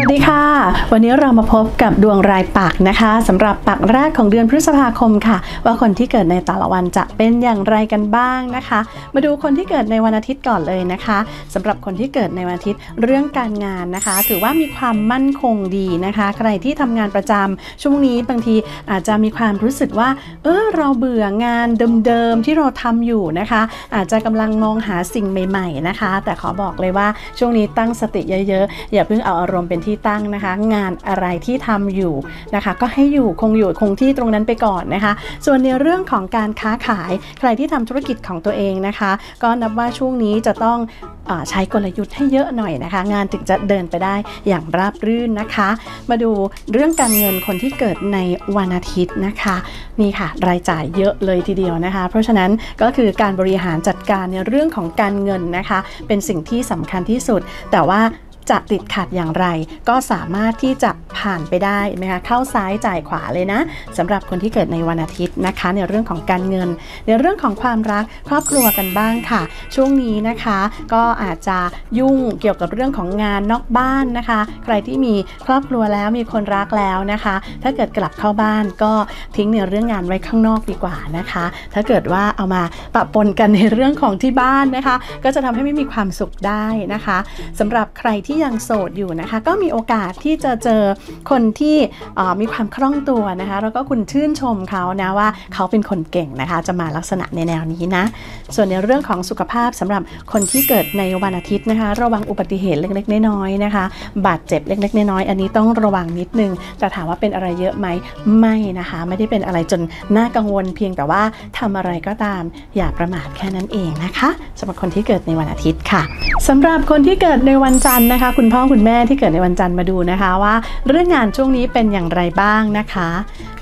สวัสดีค่ะวันนี้เรามาพบกับดวงรายปักนะคะสำหรับปักแรกของเดือนพฤษภาคมค่ะว่าคนที่เกิดในแต่ละวันจะเป็นอย่างไรกันบ้างนะคะมาดูคนที่เกิดในวันอาทิตย์ก่อนเลยนะคะสำหรับคนที่เกิดในวันอาทิตย์เรื่องการงานนะคะถือว่ามีความมั่นคงดีนะคะใครที่ทำงานประจำช่วงนี้บางทีอาจจะมีความรู้สึกว่าเราเบื่องานเดิมๆที่เราทำอยู่นะคะอาจจะกำลังมองหาสิ่งใหม่ๆนะคะแต่ขอบอกเลยว่าช่วงนี้ตั้งสติเยอะๆอย่าเพิ่งเอาอารมณ์เป็นที่ตั้งนะคะงานอะไรที่ทำอยู่นะคะก็ให้คงที่ตรงนั้นไปก่อนนะคะส่วนในเรื่องของการค้าขายใครที่ทำธุรกิจของตัวเองนะคะก็นับว่าช่วงนี้จะต้องใช้กลยุทธ์ให้เยอะหน่อยนะคะงานถึงจะเดินไปได้อย่างราบรื่นนะคะมาดูเรื่องการเงินคนที่เกิดในวันอาทิตย์นะคะนี่ค่ะรายจ่ายเยอะเลยทีเดียวนะคะเพราะฉะนั้นก็คือการบริหารจัดการในเรื่องของการเงินนะคะเป็นสิ่งที่สำคัญที่สุดแต่ว่าจะติดขัดอย่างไรก็สามารถที่จะผ่านไปได้นะคะเข้าซ้ายจ่ายขวาเลยนะสำหรับคนที่เกิดในวันอาทิตย์นะคะในเรื่องของการเงินในเรื่องของความรักครอบครัวกันบ้างค่ะช่วงนี้นะคะก็อาจจะยุ่งเกี่ยวกับเรื่องของงานนอกบ้านนะคะใครที่มีครอบครัวแล้วมีคนรักแล้วนะคะถ้าเกิดกลับเข้าบ้านก็ทิ้งในเรื่องงานไว้ข้างนอกดีกว่านะคะถ้าเกิดว่าเอามาปะปนกันในเรื่องของที่บ้านนะคะก็จะทำให้ไม่มีความสุขได้นะคะสำหรับใครที่ยังโสดอยู่นะคะก็มีโอกาสที่จะเจอคนที่มีความคล่องตัวนะคะแล้วก็คุณชื่นชมเขานะว่าเขาเป็นคนเก่งนะคะจะมาลักษณะในแนวนี้นะส่วนในเรื่องของสุขภาพสำหรับคนที่เกิดในวันอาทิตย์นะคะระวังอุบัติเหตุเล็กๆน้อยๆนะคะบาดเจ็บเล็กๆน้อยๆอันนี้ต้องระวังนิดนึงแต่ถามว่าเป็นอะไรเยอะไหมไม่นะคะไม่ได้เป็นอะไรจนน่ากังวลเพียงแต่ว่าทำอะไรก็ตามอย่าประมาทแค่นั้นเองนะคะสำหรับคนที่เกิดในวันอาทิตย์ค่ะสำหรับคนที่เกิดในวันจันทร์นะคะคุณพ่อคุณแม่ที่เกิดในวันจันทร์มาดูนะคะว่าเรื่องงานช่วงนี้เป็นอย่างไรบ้างนะคะ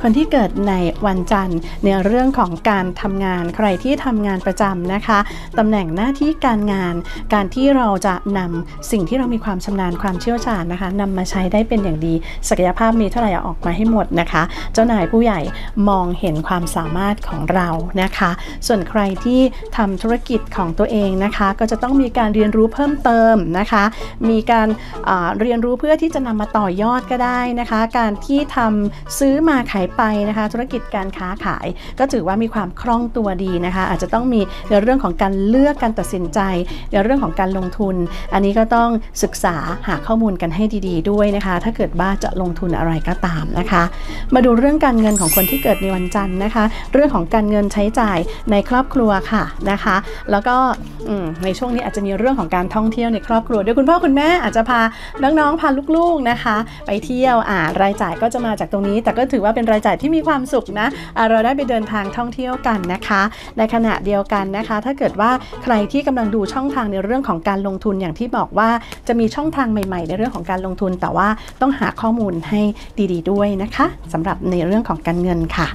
คนที่เกิดในวันจันทร์ในเรื่องของการทำงานใครที่ทำงานประจำนะคะตำแหน่งหน้าที่การงานการที่เราจะนำสิ่งที่เรามีความชำนาญความเชี่ยวชาญนะคะนำมาใช้ได้เป็นอย่างดีศักยภาพมีเท่าไหร่ออกมาให้หมดนะคะเจ้านายผู้ใหญ่มองเห็นความสามารถของเรานะคะส่วนใครที่ทำธุรกิจของตัวเองนะคะก็จะต้องมีการเรียนรู้เพิ่มเติมนะคะมีการเรียนรู้เพื่อที่จะนำมาต่อยอดก็ได้นะคะการที่ทำซื้อมาขายไปนะคะธุรกิจการค้าขายก็ถือว่ามีความคล่องตัวดีนะคะอาจจะต้องมีในเรื่องของการเลือกการตัดสินใจในเรื่องของการลงทุนอันนี้ก็ต้องศึกษาหาข้อมูลกันให้ดีๆด้วยนะคะถ้าเกิดว่าจะลงทุนอะไรก็ตามนะคะมาดูเรื่องการเงินของคนที่เกิดในวันจันทร์นะคะเรื่องของการเงินใช้จ่ายในครอบครัวค่ะนะคะแล้วก็ในช่วงนี้อาจจะมีเรื่องของการท่องเที่ยวในครอบครัวด้วยคุณพ่อคุณแม่อาจจะพาน้องๆพาลูกๆนะคะไปเที่ยวรายจ่ายก็จะมาจากตรงนี้แต่ก็ถือว่าเป็นรายจ่ายที่มีความสุขนะเราได้ไปเดินทางท่องเที่ยวกันนะคะในขณะเดียวกันนะคะถ้าเกิดว่าใครที่กำลังดูช่องทางในเรื่องของการลงทุนอย่างที่บอกว่าจะมีช่องทางใหม่ๆในเรื่องของการลงทุนแต่ว่าต้องหาข้อมูลให้ดีๆด้วยนะคะสำหรับในเรื่องของการเงินค่ะ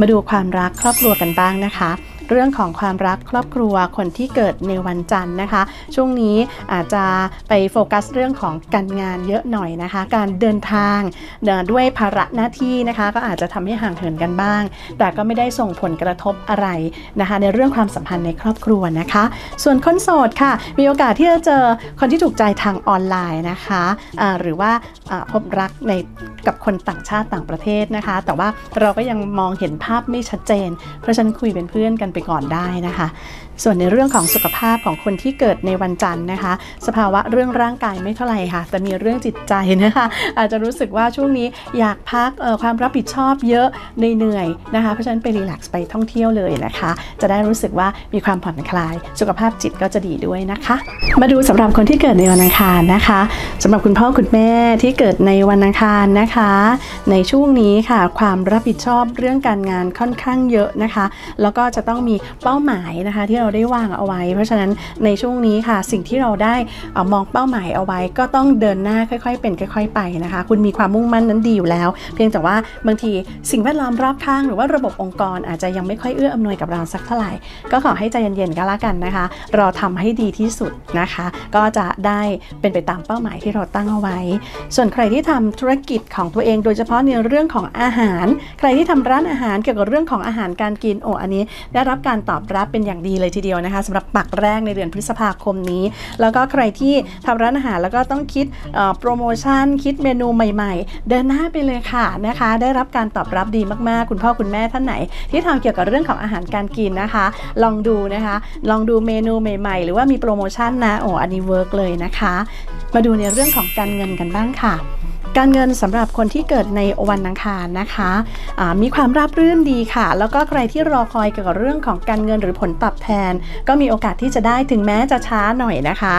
มาดูความรักครอบครัวกันบ้างนะคะเรื่องของความรักครอบครัวคนที่เกิดในวันจันทร์นะคะช่วงนี้อาจจะไปโฟกัสเรื่องของการงานเยอะหน่อยนะคะการเดินทางด้วยภาระหน้าที่นะคะก็อาจจะทำให้ห่างเหินกันบ้างแต่ก็ไม่ได้ส่งผลกระทบอะไรนะคะในเรื่องความสัมพันธ์ในครอบครัวนะคะส่วนคนโสดค่ะมีโอกาสที่จะเจอคนที่ถูกใจทางออนไลน์นะคะหรือว่าพบรักในกับคนต่างชาติต่างประเทศนะคะแต่ว่าเราก็ยังมองเห็นภาพไม่ชัดเจนเพราะฉะนั้นคุยเป็นเพื่อนกันไปก่อนได้นะคะส่วนในเรื่องของสุขภาพของคนที่เกิดในวันจันทร์นะคะสภาวะเรื่องร่างกายไม่เท่าไหร่ค่ะแต่มีเรื่องจิตใจนะคะอาจจะรู้สึกว่าช่วงนี้อยากพักความรับผิดชอบเยอะเหนื่อยนะคะเพราะฉะนั้นไปรีแลกซ์ไปท่องเที่ยวเลยนะคะจะได้รู้สึกว่ามีความผ่อนคลายสุขภาพจิตก็จะดีด้วยนะคะมาดูสำหรับคนที่เกิดในวันอังคารนะคะสำหรับคุณพ่อคุณแม่ที่เกิดในวันอังคารนะคะในช่วงนี้ค่ะความรับผิดชอบเรื่องการงานค่อนข้างเยอะนะคะแล้วก็จะต้องมีเป้าหมายนะคะที่เราได้วางเอาไว้เพราะฉะนั้นในช่วงนี้ค่ะสิ่งที่เราได้มองเป้าหมายเอาไว้ก็ต้องเดินหน้าค่อยๆเป็นค่อยๆไปนะคะคุณมีความมุ่งมั่นนั้นดีอยู่แล้วเพียงแต่ว่าบางทีสิ่งแวดล้อมรอบข้างหรือว่าระบบองค์กรอาจจะยังไม่ค่อยเอื้ออำนวยกับเราสักเท่าไหร่ก็ขอให้ใจเย็นๆก็แล้วกันนะคะเราทำให้ดีที่สุดนะคะก็จะได้เป็นไปตามเป้าหมายที่เราตั้งเอาไว้ส่วนใครที่ทำธุรกิจของตัวเองโดยเฉพาะในเรื่องของอาหารใครที่ทำร้านอาหารเกี่ยวกับเรื่องของอาหารการกินโอ้อันนี้ได้รับ รับการตอบรับเป็นอย่างดีเลยทีเดียวนะคะสำหรับปักแรกในเดือนพฤษภาคมนี้แล้วก็ใครที่ทำร้านอาหารแล้วก็ต้องคิดโปรโมชั่นคิดเมนูใหม่ๆเดินหน้าไปเลยค่ะนะคะได้รับการตอบรับดีมากๆคุณพ่อคุณแม่ท่านไหนที่ทำเกี่ยวกับเรื่องของอาหารการกินนะคะลองดูนะคะลองดูเมนูใหม่ๆหรือว่ามีโปรโมชั่นนะโอ้อันนี้เวิร์กเลยนะคะมาดูในเรื่องของการเงินกันบ้างค่ะการเงินสำหรับคนที่เกิดในวันอังคารนะคะมีความราบรื่นดีค่ะแล้วก็ใครที่รอคอยเกี่ยวกับเรื่องของการเงินหรือผลตอบแทนก็มีโอกาสที่จะได้ถึงแม้จะช้าหน่อยนะคะ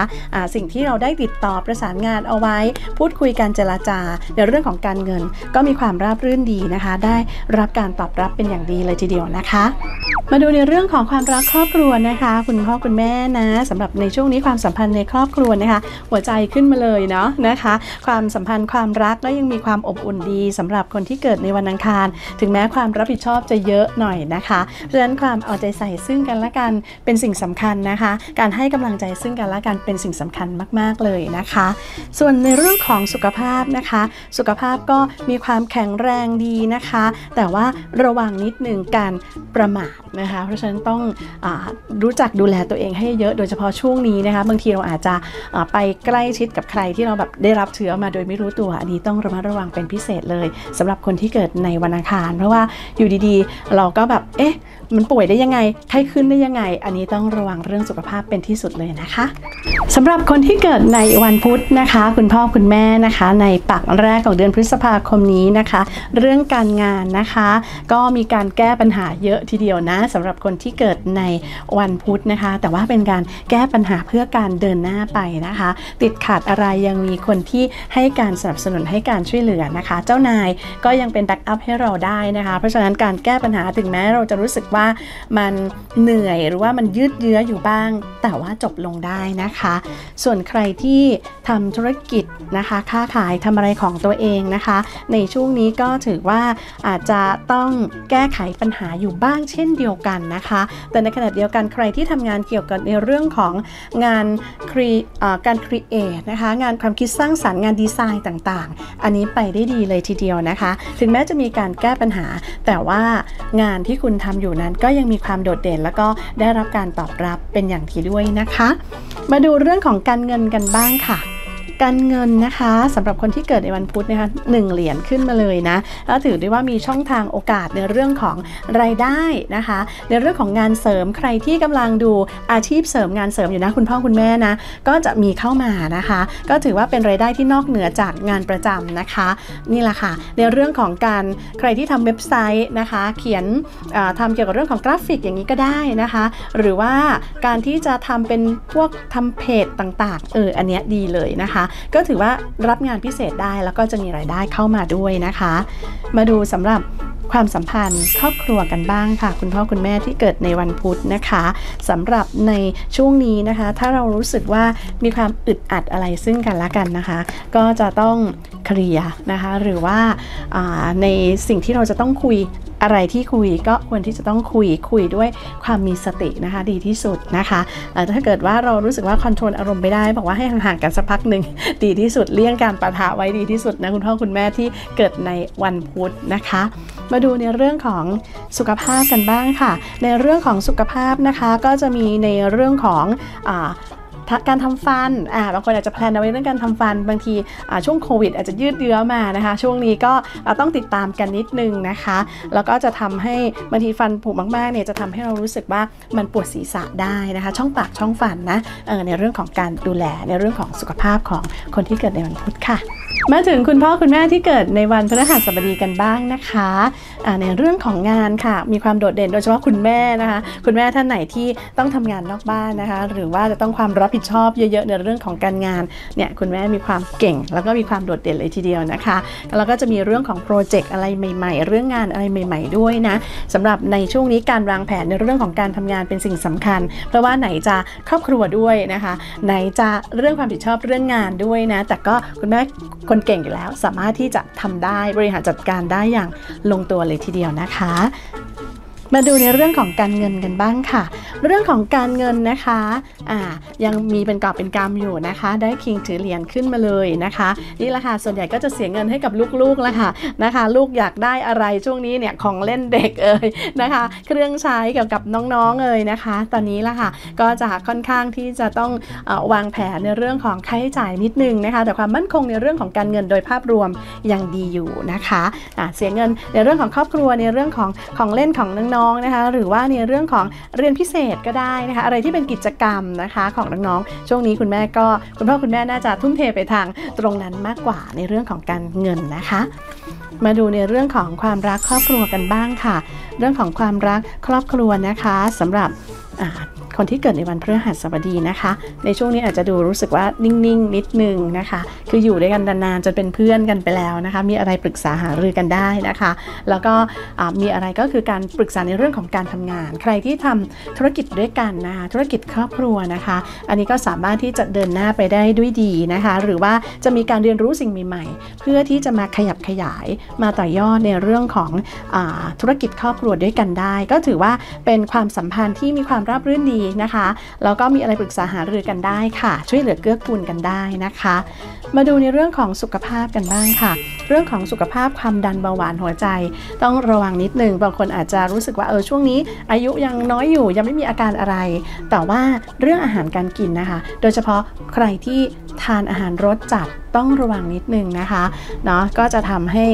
สิ่งที่เราได้ติดต่อประสานงานเอาไว้พูดคุยกันเจรจาในเรื่องของการเงินก็มีความราบรื่นดีนะคะได้รับการตอบรับเป็นอย่างดีเลยทีเดียวนะคะมาดูในเรื่องของความรักครอบครัวนะคะคุณพ่อคุณแม่นะสำหรับในช่วงนี้ความสัมพันธ์ในครอบครัวนะคะหัวใจขึ้นมาเลยเนาะนะคะความสัมพันธ์ความรักและยังมีความอบอุ่นดีสำหรับคนที่เกิดในวันอังคารถึงแม้ความรับผิดชอบจะเยอะหน่อยนะคะเพราะฉะนั้นความเอาใจใส่ซึ่งกันและกันเป็นสิ่งสำคัญนะคะการให้กำลังใจซึ่งกันและกันเป็นสิ่งสำคัญมากๆเลยนะคะส่วนในเรื่องของสุขภาพนะคะสุขภาพก็มีความแข็งแรงดีนะคะแต่ว่าระวังนิดนึงการประมาทนะคะเพราะฉะนั้นต้องรู้จักดูแลตัวเองให้เยอะโดยเฉพาะช่วงนี้นะคะบางทีเราอาจจะไปใกล้ชิดกับใครที่เราแบบได้รับเชื้อมาโดยไม่รู้ตัวอันนี้ต้องระมัดระวังเป็นพิเศษเลยสำหรับคนที่เกิดในวันอังคารเพราะว่าอยู่ดีๆเราก็แบบเอ๊ะมันป่วยได้ยังไงไข้ขึ้นได้ยังไงอันนี้ต้องระวังเรื่องสุขภาพเป็นที่สุดเลยนะคะสำหรับคนที่เกิดในวันพุธนะคะคุณพ่อคุณแม่นะคะในปักแรกของเดือนพฤษภาคมนี้นะคะเรื่องการงานนะคะก็มีการแก้ปัญหาเยอะทีเดียวนะสำหรับคนที่เกิดในวันพุธนะคะแต่ว่าเป็นการแก้ปัญหาเพื่อการเดินหน้าไปนะคะติดขัดอะไรยังมีคนที่ให้การสนับสนุนให้การช่วยเหลือนะคะเจ้านายก็ยังเป็นแบ็กอัพให้เราได้นะคะเพราะฉะนั้นการแก้ปัญหาถึงแม้เราจะรู้สึกว่ามันเหนื่อยหรือว่ามันยืดเยื้ออยู่บ้างแต่ว่าจบลงได้นะคะส่วนใครที่ทำธุรกิจนะคะค้าขายทำอะไรของตัวเองนะคะในช่วงนี้ก็ถือว่าอาจจะต้องแก้ไขปัญหาอยู่บ้างเช่นเดียวกันนะคะแต่ในขณะเดียวกันใครที่ทำงานเกี่ยวกับในเรื่องของงานการครีเอทนะคะงานความคิดสร้างสรรค์งานดีไซน์ต่างๆอันนี้ไปได้ดีเลยทีเดียวนะคะถึงแม้จะมีการแก้ปัญหาแต่ว่างานที่คุณทำอยู่นั้นก็ยังมีความโดดเด่นแล้วก็ได้รับการตอบรับเป็นอย่างดีด้วยนะคะมาดูเรื่องของการเงินกันบ้างค่ะการเงินนะคะสำหรับคนที่เกิดในวันพุธนะคะ1เหรียญขึ้นมาเลยนะแล้วถือได้ว่ามีช่องทางโอกาสในเรื่องของรายได้นะคะในเรื่องของงานเสริมใครที่กำลังดูอาชีพเสริมงานเสริมอยู่นะคุณพ่อคุณแม่นะก็จะมีเข้ามานะคะก็ถือว่าเป็นรายได้ที่นอกเหนือจากงานประจำนะคะนี่แหละค่ะในเรื่องของการใครที่ทำเว็บไซต์นะคะเขียนทำเกี่ยวกับเรื่องของกราฟิกอย่างนี้ก็ได้นะคะหรือว่าการที่จะทำเป็นพวกทำเพจต่างๆอันเนี้ยดีเลยนะคะก็ถือว่ารับงานพิเศษได้แล้วก็จะมีรายได้เข้ามาด้วยนะคะมาดูสำหรับความสัมพันธ์ครอบครัวกันบ้างค่ะคุณพ่อคุณแม่ที่เกิดในวันพุธนะคะสำหรับในช่วงนี้นะคะถ้าเรารู้สึกว่ามีความอึดอัดอะไรซึ่งกันและกันนะคะก็จะต้องเคลียร์นะคะหรือว่าในสิ่งที่เราจะต้องคุยอะไรที่คุยก็ควรที่จะต้องคุยด้วยความมีสตินะคะดีที่สุดนะคะถ้าเกิดว่าเรารู้สึกว่าคอนโทรลอารมณ์ไม่ได้บอกว่าให้ห่างๆกันสักพักหนึ่งดีที่สุดเลี่ยงการปะทะไว้ดีที่สุดนะคุณพ่อคุณแม่ที่เกิดในวันพุธนะคะมาดูในเรื่องของสุขภาพกันบ้างค่ะในเรื่องของสุขภาพนะคะก็จะมีในเรื่องของการทำฟันบางคนอาจจะแพลนเอาไว้เรื่องการทำฟันบางทีช่วงโควิดอาจจะยืดเยื้อมานะคะช่วงนี้ก็ต้องติดตามกันนิดนึงนะคะแล้วก็จะทำให้บางทีฟันผุมากๆเนี่ยจะทำให้เรารู้สึกว่ามันปวดศีรษะได้นะคะช่องปากช่องฟันนะในเรื่องของการดูแลในเรื่องของสุขภาพของคนที่เกิดในวันพุธค่ะมาถึงคุณพ่อคุณแม่ที่เกิดในวันพฤหัสบดีกันบ้างนะคะในเรื่องของงานค่ะมีความโดดเด่นโดยเฉพาะคุณแม่นะคะคุณแม่ท่านไหนที่ต้องทำงานนอกบ้านนะคะหรือว่าจะต้องความรับผิดชอบเยอะๆในเรื่องของการงานเนี่ยคุณแม่มีความเก่งแล้วก็มีความโดดเด่นเลยทีเดียวนะคะแล้วก็จะมีเรื่องของโปรเจกต์อะไรใหม่ๆเรื่องงานอะไรใหม่ๆด้วยนะสำหรับในช่วงนี้การวางแผนในเรื่องของการทำงานเป็นสิ่งสำคัญเพราะว่าไหนจะครอบครัวด้วยนะคะไหนจะเรื่องความผิดชอบเรื่องงานด้วยนะแต่ก็คุณแม่คนเก่งอยู่แล้วสามารถที่จะทำได้บริหารจัดการได้อย่างลงตัวเลยทีเดียวนะคะ มาดูในเรื่องของการเงินกันบ้างค่ะเรื่องของการเงินนะคะยังมีเป็นกอบเป็นกำอยู่นะคะได้คิงถือเหรียญขึ้นมาเลยนะคะนี่แหละค่ะส่วนใหญ่ก็จะเสียเงินให้กับลูกๆแล้วค่ะนะคะลูกอยากได้อะไรช่วงนี้เนี่ยของเล่นเด็กเอ่ยนะคะเครื่องใช้เกี่ยวกับน้องๆเอ่ยนะคะตอนนี้ละค่ะก็จะค่อนข้างที่จะต้องวางแผนในเรื่องของค่าใช้จ่ายนิดนึงนะคะแต่ความมั่นคงในเรื่องของการเงินโดยภาพรวมยังดีอยู่นะคะเสียเงินในเรื่องของครอบครัวในเรื่องของเล่นของน้องๆนะคะหรือว่าในเรื่องของเรียนพิเศษก็ได้นะคะอะไรที่เป็นกิจกรรมนะคะของน้องๆช่วงนี้คุณแม่ก็คุณพ่อคุณแม่น่าจะทุ่มเทไปทางตรงนั้นมากกว่าในเรื่องของการเงินนะคะมาดูในเรื่องของความรักครอบครัวกันบ้างค่ะเรื่องของความรักครอบครัวนะคะสำหรับคนที่เกิดในวันพฤหัสบดีนะคะในช่วงนี้อาจจะดูรู้สึกว่านิ่งๆ นิดนึงนะคะคืออยู่ด้วยกันนานๆจนเป็นเพื่อนกันไปแล้วนะคะมีอะไรปรึกษาหารือกันได้นะคะแล้วก็มีอะไรก็คือการปรึกษาในเรื่องของการทำงานใครที่ทำธุรกิจด้วยกันนะคะธุรกิจครอบครัวนะคะอันนี้ก็สามารถที่จะเดินหน้าไปได้ด้วยดีนะคะหรือว่าจะมีการเรียนรู้สิ่งใหม่ๆเพื่อที่จะมาขยับขยายมาต่อยอดในเรื่องของธุรกิจครอบครัวด้วยกันได้ก็ถือว่าเป็นความสัมพันธ์ที่มีความราบรื่นดีนะคะแล้วก็มีอะไรปรึกษาหารือกันได้ค่ะช่วยเหลือเกื้อกูลกันได้นะคะมาดูในเรื่องของสุขภาพกันบ้างค่ะเรื่องของสุขภาพความดันเบาหวานหัวใจต้องระวังนิดนึงบางคนอาจจะรู้สึกว่าช่วงนี้อายุยังน้อยอยู่ยังไม่มีอาการอะไรแต่ว่าเรื่องอาหารการกินนะคะโดยเฉพาะใครที่ทานอาหารรสจัดต้องระวังนิดนึงนะคะเนาะก็จะทำให้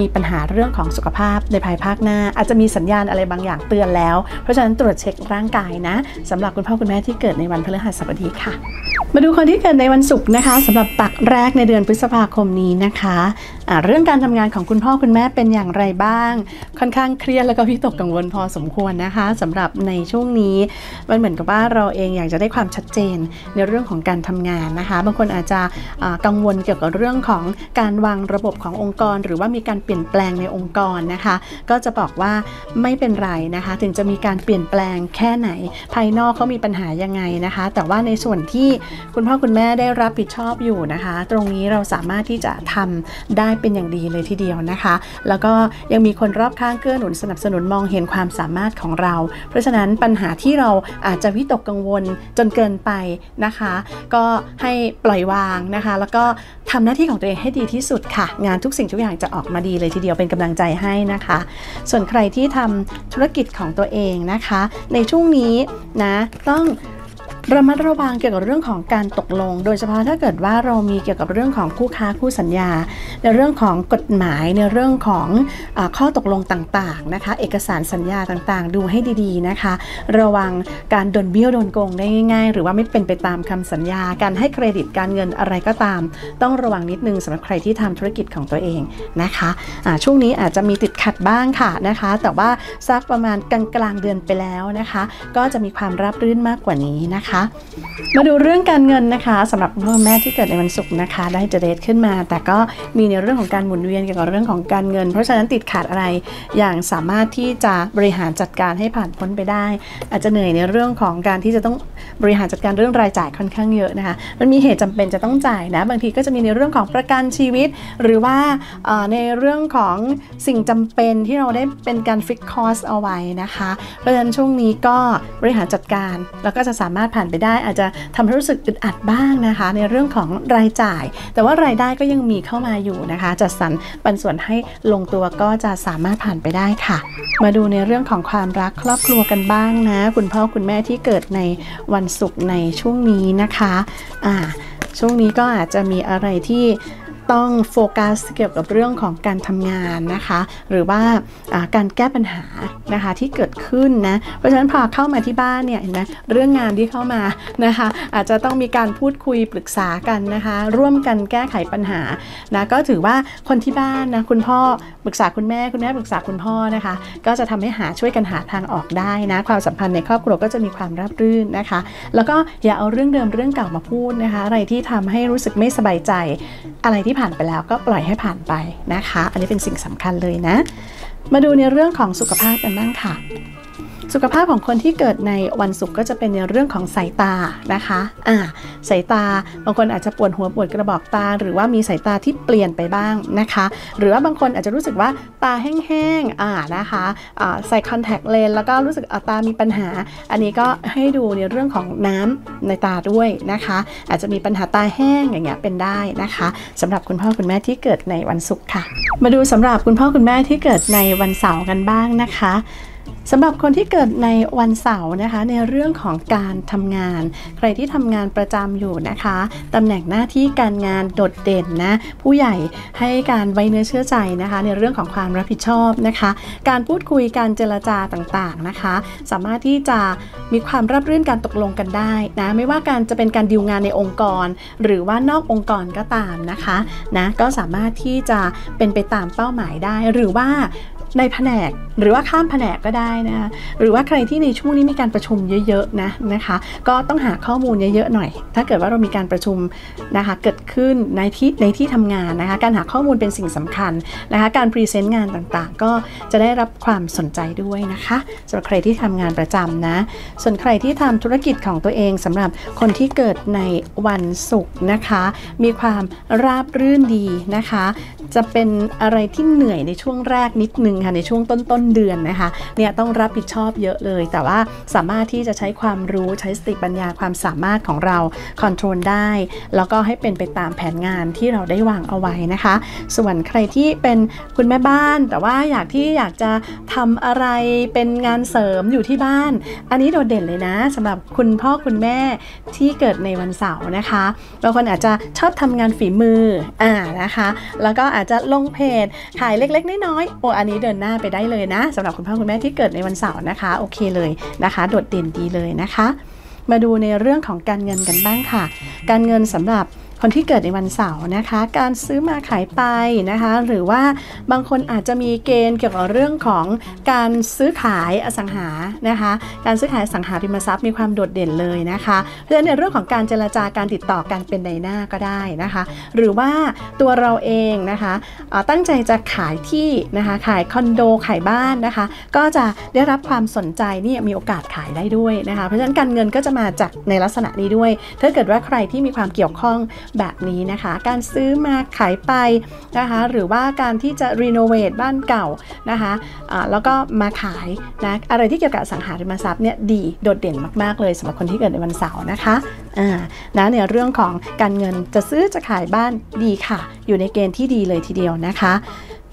มีปัญหาเรื่องของสุขภาพในภายภาคหน้าอาจจะมีสัญญาณอะไรบางอย่างเตือนแล้วเพราะฉะนั้นตรวจเช็คร่างกายนะสำหรับคุณพ่อคุณแม่ที่เกิดในวันพฤหัสบดีค่ะมาดูคนที่เกิดในวันศุกร์นะคะสำหรับปักแรกในเดือนพฤษภาคมนี้นะคะเรื่องการทำงานของคุณพ่อคุณแม่เป็นอย่างไรบ้างค่อนข้างเครียดแล้วก็วิตกกังวลพอสมควรนะคะสำหรับในช่วงนี้มันเหมือนกับว่าเราเองอยากจะได้ความชัดเจนในเรื่องของการทำงานนะคะบางคนอาจจะกังวลเกี่ยวกับเรื่องของการวางระบบขององค์กรหรือว่ามีการเปลี่ยนแปลงในองค์กรนะคะก็จะบอกว่าไม่เป็นไรนะคะถึงจะมีการเปลี่ยนแปลงแค่ไหนภายนอกเขามีปัญหายังไงนะคะแต่ว่าในส่วนที่คุณพ่อคุณแม่ได้รับผิดชอบอยู่นะคะตรงนี้เราสามารถที่จะทำได้เป็นอย่างดีเลยทีเดียวนะคะแล้วก็ยังมีคนรอบข้างเกื้อหนุนสนับสนุนมองเห็นความสามารถของเราเพราะฉะนั้นปัญหาที่เราอาจจะวิตกกังวลจนเกินไปนะคะก็ให้ปล่อยวางนะคะแล้วก็ทำหน้าที่ของตัวเองให้ดีที่สุดค่ะงานทุกสิ่งทุกอย่างจะออกมาดีเลยทีเดียวเป็นกำลังใจให้นะคะส่วนใครที่ทำธุรกิจของตัวเองนะคะในช่วงนี้นะต้องระมัดระวังเกี่ยวกับเรื่องของการตกลงโดยเฉพาะถ้าเกิดว่าเรามีเกี่ยวกับเรื่องของคู่ค้าคู่สัญญาในเรื่องของกฎหมายในเรื่องของข้อตกลงต่างๆนะคะเอกสารสัญญาต่างๆดูให้ดีๆนะคะระวังการโดนเบี้ยวโดนโกงได้ง่ายๆหรือว่าไม่เป็นไปตามคำสัญญาการให้เครดิตการเงินอะไรก็ตามต้องระวังนิดนึงสำหรับใครที่ทำธุรกิจของตัวเองนะคะช่วงนี้อาจจะมีติดขัดบ้างค่ะนะคะแต่ว่าสักประมาณกลางเดือนไปแล้วนะคะก็จะมีความราบรื่นมากกว่านี้นะคะมาดูเรื่องการเงินนะคะสำหรับพ่อแม่ที่เกิดในวันศุกร์นะคะได้จะเดทขึ้นมาแต่ก็มีในเรื่องของการหมุนเวียนเกี่ยวกับเรื่องของการเงินเพราะฉะนั้นติดขัดอะไรอย่างสามารถที่จะบริหารจัดการให้ผ่านพ้นไปได้อาจจะเหนื่อยในเรื่องของการที่จะต้องบริหารจัดการเรื่องรายจ่ายค่อนข้างเยอะนะคะมันมีเหตุจำเป็นจะต้องจ่ายนะบางทีก็จะมีในเรื่องของประกันชีวิตหรือว่าในเรื่องของสิ่งจำเป็นที่เราได้เป็นการฟิกคอสเอาไว้นะคะเพราะฉะนั้นช่วงนี้ก็บริหารจัดการแล้วก็จะสามารถผ่านไปได้อาจจะทำให้รู้สึกอึดอัดบ้างนะคะในเรื่องของรายจ่ายแต่ว่ารายได้ก็ยังมีเข้ามาอยู่นะคะจัดสรรปันส่วนให้ลงตัวก็จะสามารถผ่านไปได้ค่ะมาดูในเรื่องของความรักครอบครัวกันบ้างนะคุณพ่อคุณแม่ที่เกิดในวันศุกร์ในช่วงนี้นะคะช่วงนี้ก็อาจจะมีอะไรที่ต้องโฟกัสเกี่ยวกับเรื่องของการทำงานนะคะหรือว่าการแก้ปัญหานะคะที่เกิดขึ้นนะเพราะฉะนั้นพอเข้ามาที่บ้านเนี่ยเห็นไหมเรื่องงานที่เข้ามานะคะอาจจะต้องมีการพูดคุยปรึกษากันนะคะร่วมกันแก้ไขปัญหานะก็ถือว่าคนที่บ้านนะคุณพ่อปรึกษาคุณแม่คุณแม่ปรึกษาคุณพ่อนะคะก็จะทำให้ช่วยกันหาทางออกได้นะความสัมพันธ์ในครอบครัวก็จะมีความราบรื่นนะคะแล้วก็อย่าเอาเรื่องเดิมเรื่องเก่ามาพูดนะคะอะไรที่ทำให้รู้สึกไม่สบายใจอะไรที่ผ่านไปแล้วก็ปล่อยให้ผ่านไปนะคะอันนี้เป็นสิ่งสำคัญเลยนะมาดูในเรื่องของสุขภาพกันบ้างค่ะ สุขภาพของคนที่เกิดในวันศุกร์ก็จะเป็นในเรื่องของสายตานะคะสายตาบางคนอาจจะปวดหัวปวดกระบอกตาหรือว่ามีสายตาที่เปลี่ยนไปบ้างนะคะหรือว่าบางคนอาจจะรู้สึกว่าตาแห้งๆนะคะใส่คอนแทคเลนส์แล้วก็รู้สึกตามีปัญหาอันนี้ก็ให้ดูในเรื่องของน้ำในตาด้วยนะคะอาจจะมีปัญหาตาแห้งอย่างเงี้ยเป็นได้นะคะสำหรับคุณพ่อคุณแม่ที่เกิดในวันศุกร์ค่ะมาดูสำหรับคุณพ่อคุณแม่ที่เกิดในวันเสาร์กันบ้างนะคะสำหรับคนที่เกิดในวันเสาร์นะคะในเรื่องของการทำงานใครที่ทำงานประจำอยู่นะคะตำแหน่งหน้าที่การงานโดดเด่นนะผู้ใหญ่ให้การไว้เนื้อเชื่อใจนะคะในเรื่องของความรับผิดชอบนะคะการพูดคุยการเจรจาต่างๆนะคะสามารถที่จะมีความราบรื่นการตกลงกันได้นะไม่ว่าการจะเป็นการดีลงานในองค์กรหรือว่านอกองค์กรก็ตามนะคะก็สามารถที่จะเป็นไปตามเป้าหมายได้หรือว่าในแผนกหรือว่าข้ามแผนกก็ได้นะคะหรือว่าใครที่ในช่วงนี้มีการประชุมเยอะๆนะคะก็ต้องหาข้อมูลเยอะๆหน่อยถ้าเกิดว่าเรามีการประชุมนะคะเกิดขึ้นในที่ทำงานนะคะการหาข้อมูลเป็นสิ่งสำคัญนะคะการพรีเซนต์งานต่างๆก็จะได้รับความสนใจด้วยนะคะสำหรับใครที่ทำงานประจำนะส่วนใครที่ทำธุรกิจของตัวเองสำหรับคนที่เกิดในวันศุกร์นะคะมีความราบรื่นดีนะคะจะเป็นอะไรที่เหนื่อยในช่วงแรกนิดนึงในช่วงต้นเดือนนะคะเนี่ยต้องรับผิดชอบเยอะเลยแต่ว่าสามารถที่จะใช้ความรู้ใช้สติปัญญาความสามารถของเราคอนโทรลได้แล้วก็ให้เป็นไปตามแผนงานที่เราได้วางเอาไว้นะคะส่วนใครที่เป็นคุณแม่บ้านแต่ว่าอยากจะทำอะไรเป็นงานเสริมอยู่ที่บ้านอันนี้โดดเด่นเลยนะสำหรับคุณพ่อคุณแม่ที่เกิดในวันเสาร์นะคะบางคนอาจจะชอบทำงานฝีมือนะคะแล้วก็อาจจะลงเพจขายเล็กๆน้อยๆอันนี้เดินหน้าไปได้เลยนะสำหรับคุณพ่อคุณแม่ที่เกิดในวันเสาร์นะคะโอเคเลยนะคะโดดเด่นดีเลยนะคะมาดูในเรื่องของการเงินกันบ้างค่ะการเงินสำหรับคนที่เกิดในวันเสาร์นะคะการซื้อมาขายไปนะคะหรือว่าบางคนอาจจะมีเกณฑ์เกี่ยวกับเรื่องของการซื้อขายอสังหานะคะการซื้อขายอสังหาริมทรัพย์มีความโดดเด่นเลยนะคะเพราะฉะนั้นในเรื่องของการเจรจาการติดต่อการเป็นในหน้าก็ได้นะคะหรือว่าตัวเราเองนะคะตั้งใจจะขายที่นะคะขายคอนโดขายบ้านนะคะก็จะได้รับความสนใจนี่มีโอกาสขายได้ด้วยนะคะเพราะฉะนั้นการเงินก็จะมาจากในลักษณะนี้ด้วยถ้าเกิดว่าใครที่มีความเกี่ยวข้องแบบนี้นะคะการซื้อมาขายไปนะคะหรือว่าการที่จะรีโนเวทบ้านเก่านะคะแล้วก็มาขายนะอะไรที่เกี่ยวกับอสังหาริมทรัพย์เนี่ยดีโดดเด่นมากๆเลยสำหรับคนที่เกิดในวันเสาร์นะคะในเรื่องของการเงินจะซื้อจะขายบ้านดีค่ะอยู่ในเกณฑ์ที่ดีเลยทีเดียวนะคะ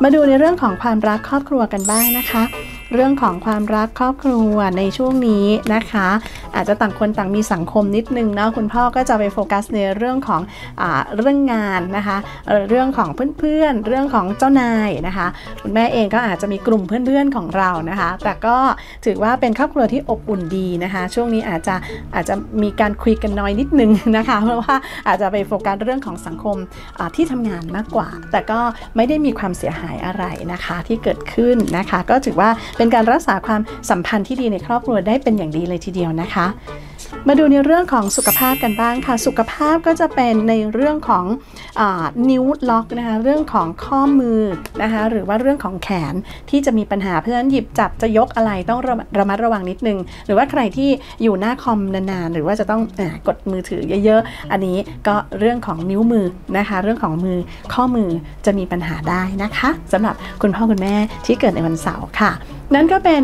มาดูในเรื่องของความรักครอบครัวกันบ้างนะคะเรื่องของความรักครอบครัวในช่วงนี้นะคะอาจจะต่างคนต่างมีสังคมนิดนึงเนาะคุณพ่อก็จะไปโฟกัสในเรื่องของเรื่องงานนะคะเรื่องของเพื่อนๆเรื่องของเจ้านายนะคะคุณแม่เองก็อาจจะมีกลุ่มเพื่อนๆของเรานะคะแต่ก็ถือว่าเป็นครอบครัวที่อบอุ่นดีนะคะช่วงนี้อาจจะมีการคุยกันน้อยนิดนึงนะคะเพราะว่าอาจจะไปโฟกัสเรื่องของสังคมที่ทำงานมากกว่าแต่ก็ไม่ได้มีความเสียหายอะไรนะคะที่เกิดขึ้นนะคะก็ถือว่าเป็นการรักษาความสัมพันธ์ที่ดีในครอบครัวได้เป็นอย่างดีเลยทีเดียวนะคะมาดูในเรื่องของสุขภาพกันบ้างค่ะสุขภาพก็จะเป็นในเรื่องของนิ้วล็อกนะคะเรื่องของข้อมือนะคะหรือว่าเรื่องของแขนที่จะมีปัญหาเพราะฉะนั้นหยิบจับจะยกอะไรต้องระมัดระวังนิดนึงหรือว่าใครที่อยู่หน้าคอมนานๆหรือว่าจะต้องกดมือถือเยอะๆอันนี้ก็เรื่องของนิ้วมือนะคะเรื่องของมือข้อมือจะมีปัญหาได้นะคะสำหรับคุณพ่อคุณแม่ที่เกิดในวันเสาร์ค่ะนั่นก็เป็น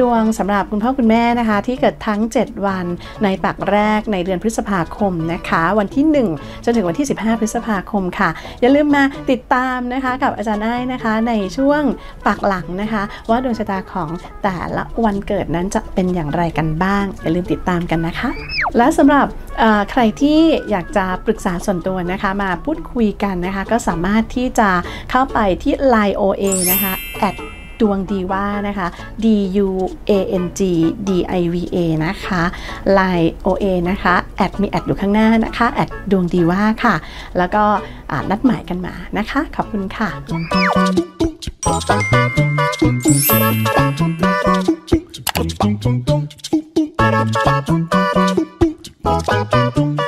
ดวงสำหรับคุณพ่อคุณแม่นะคะที่เกิดทั้ง7วันในปักแรกในเดือนพฤษภาคมนะคะวันที่1จนถึงวันที่15พฤษภาคมค่ะอย่าลืมมาติดตามนะคะกับอาจารย์อ้ายนะคะในช่วงปักหลังนะคะว่าดวงชะตาของแต่ละวันเกิดนั้นจะเป็นอย่างไรกันบ้างอย่าลืมติดตามกันนะคะและสำหรับใครที่อยากจะปรึกษาส่วนตัวนะคะมาพูดคุยกันนะคะก็สามารถที่จะเข้าไปที่ LINE OA นะคะดวงดีว่านะคะ DUANGDIVA นะคะ LINE OA นะคะแอดมีแอดอยู่ข้างหน้านะคะแอดดวงดีว่าค่ะแล้วก็นัดหมายกันมานะคะขอบคุณค่ะ